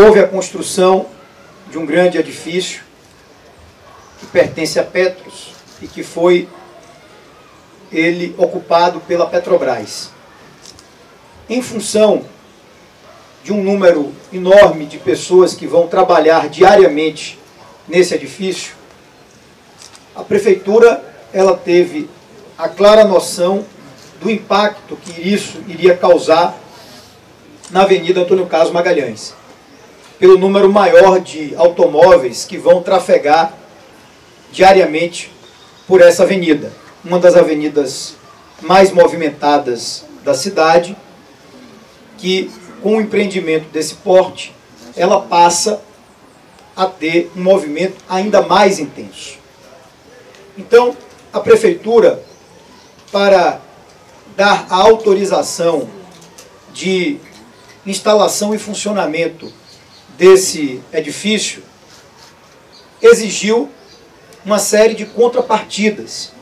Houve a construção de um grande edifício que pertence a Petros e que foi ele ocupado pela Petrobras. Em função de um número enorme de pessoas que vão trabalhar diariamente nesse edifício, a prefeitura ela teve a clara noção do impacto que isso iria causar na Avenida Antônio Carlos Magalhães, pelo número maior de automóveis que vão trafegar diariamente por essa avenida, uma das avenidas mais movimentadas da cidade, que com o empreendimento desse porte, ela passa a ter um movimento ainda mais intenso. Então, a prefeitura, para dar a autorização de instalação e funcionamento desse edifício, exigiu uma série de contrapartidas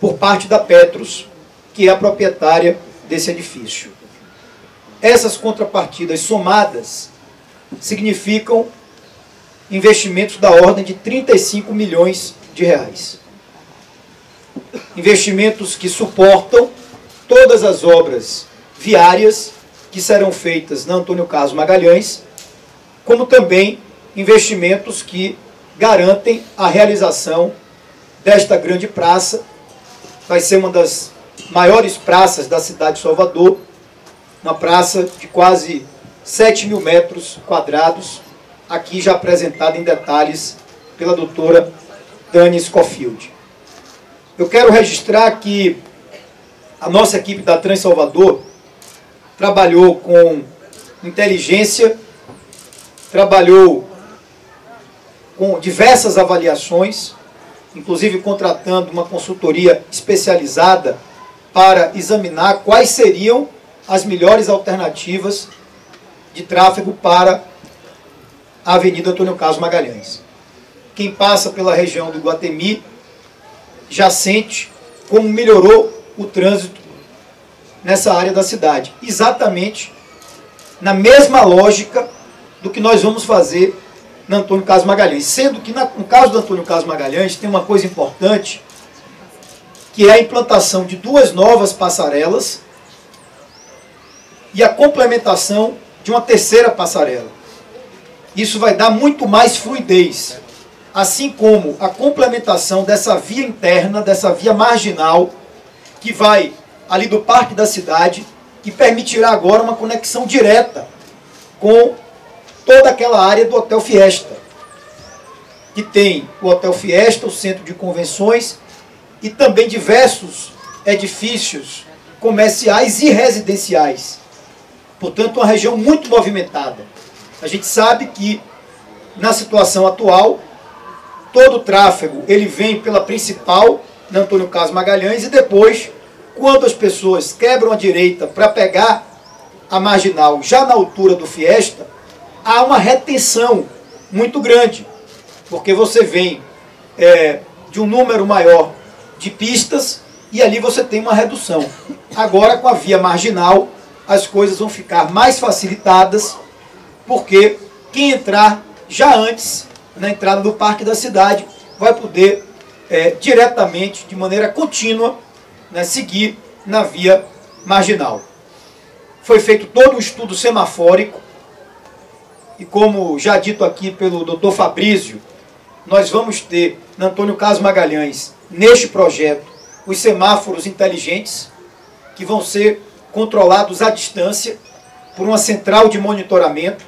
por parte da Petros, que é a proprietária desse edifício. Essas contrapartidas somadas significam investimentos da ordem de 35 milhões de reais. Investimentos que suportam todas as obras viárias que serão feitas na Antônio Carlos Magalhães, como também investimentos que garantem a realização desta grande praça. Vai ser uma das maiores praças da cidade de Salvador, uma praça de quase 7 mil metros quadrados, aqui já apresentada em detalhes pela doutora Dani Schofield. Eu quero registrar que a nossa equipe da Transalvador trabalhou com inteligência, trabalhou com diversas avaliações, inclusive contratando uma consultoria especializada para examinar quais seriam as melhores alternativas de tráfego para a Avenida Antônio Carlos Magalhães. Quem passa pela região do Iguatemi já sente como melhorou o trânsito nessa área da cidade, exatamente na mesma lógica do que nós vamos fazer na Antônio Carlos Magalhães. Sendo que no caso do Antônio Carlos Magalhães tem uma coisa importante, que é a implantação de duas novas passarelas e a complementação de uma terceira passarela. Isso vai dar muito mais fluidez, assim como a complementação dessa via interna, dessa via marginal, que vai ali do Parque da Cidade e permitirá agora uma conexão direta com toda aquela área do Hotel Fiesta, que tem o Hotel Fiesta, o Centro de Convenções e também diversos edifícios comerciais e residenciais. Portanto, uma região muito movimentada. A gente sabe que, na situação atual, todo o tráfego ele vem pela principal, na Antônio Carlos Magalhães, e depois, quando as pessoas quebram a direita para pegar a marginal já na altura do Fiesta, há uma retenção muito grande, porque você vem de um número maior de pistas e ali você tem uma redução. Agora, com a via marginal, as coisas vão ficar mais facilitadas, porque quem entrar já antes, na entrada do Parque da Cidade, vai poder diretamente, de maneira contínua, né, seguir na via marginal. Foi feito todo um estudo semafórico, e como já dito aqui pelo doutor Fabrício, nós vamos ter, na Antônio Carlos Magalhães, neste projeto, os semáforos inteligentes, que vão ser controlados à distância por uma central de monitoramento.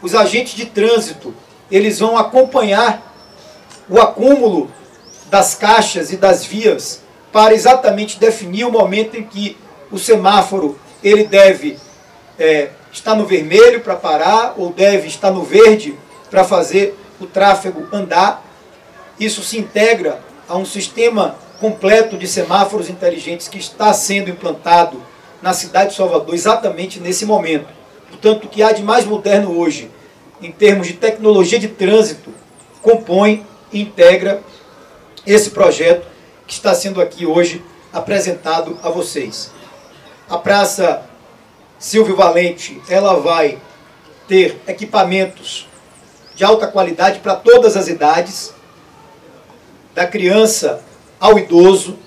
Os agentes de trânsito, eles vão acompanhar o acúmulo das caixas e das vias para exatamente definir o momento em que o semáforo ele deve estar no vermelho para parar ou deve estar no verde para fazer o tráfego andar. Isso se integra a um sistema completo de semáforos inteligentes que está sendo implantado na cidade de Salvador, exatamente nesse momento. Portanto, o que há de mais moderno hoje, em termos de tecnologia de trânsito, compõe e integra esse projeto que está sendo aqui hoje apresentado a vocês. A Praça Silvio Valente, ela vai ter equipamentos de alta qualidade para todas as idades, da criança ao idoso,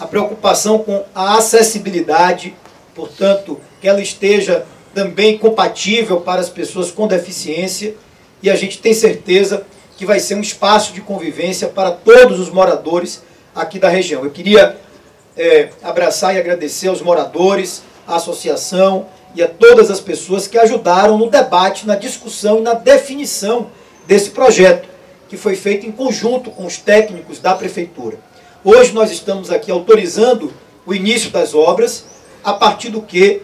a preocupação com a acessibilidade, portanto, que ela esteja também compatível para as pessoas com deficiência, e a gente tem certeza que vai ser um espaço de convivência para todos os moradores aqui da região. Eu queria abraçar e agradecer aos moradores, à associação e a todas as pessoas que ajudaram no debate, na discussão e na definição desse projeto, que foi feito em conjunto com os técnicos da Prefeitura. Hoje nós estamos aqui autorizando o início das obras, a partir do que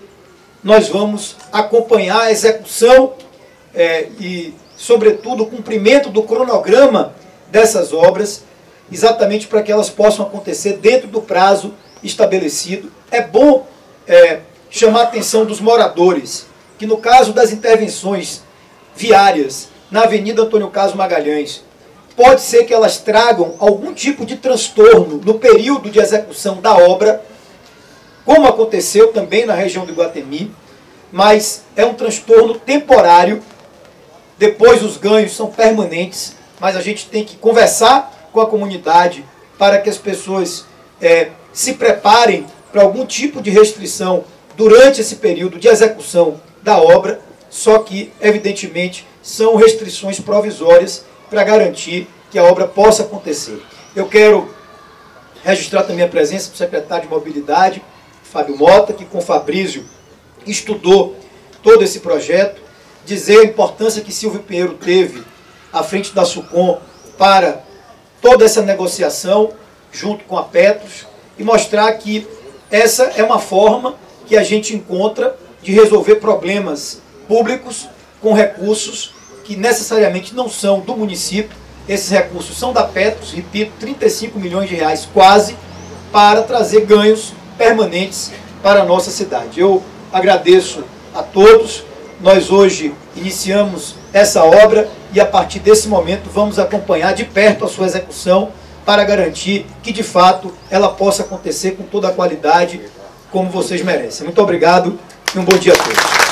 nós vamos acompanhar a execução e, sobretudo, o cumprimento do cronograma dessas obras, exatamente para que elas possam acontecer dentro do prazo estabelecido. É bom chamar a atenção dos moradores, que no caso das intervenções viárias na Avenida Antônio Carlos Magalhães, pode ser que elas tragam algum tipo de transtorno no período de execução da obra, como aconteceu também na região do Iguatemi, mas é um transtorno temporário, depois os ganhos são permanentes, mas a gente tem que conversar com a comunidade para que as pessoas se preparem para algum tipo de restrição durante esse período de execução da obra, só que, evidentemente, são restrições provisórias para garantir que a obra possa acontecer. Eu quero registrar também a presença do secretário de Mobilidade, Fábio Mota, que com o Fabrício estudou todo esse projeto, dizer a importância que Silvio Pinheiro teve à frente da SUCOM para toda essa negociação, junto com a Petros, e mostrar que essa é uma forma que a gente encontra de resolver problemas públicos com recursos que necessariamente não são do município. Esses recursos são da Petros, repito, 35 milhões de reais quase, para trazer ganhos permanentes para a nossa cidade. Eu agradeço a todos. Nós hoje iniciamos essa obra e a partir desse momento vamos acompanhar de perto a sua execução para garantir que de fato ela possa acontecer com toda a qualidade como vocês merecem. Muito obrigado e um bom dia a todos.